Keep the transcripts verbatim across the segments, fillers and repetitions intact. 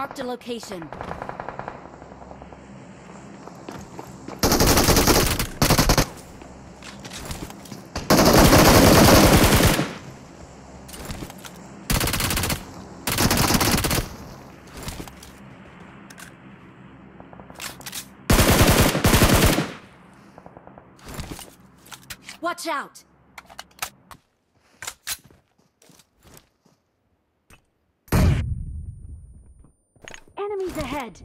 Marked a location. Watch out! Enemies ahead!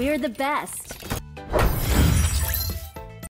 We're the best.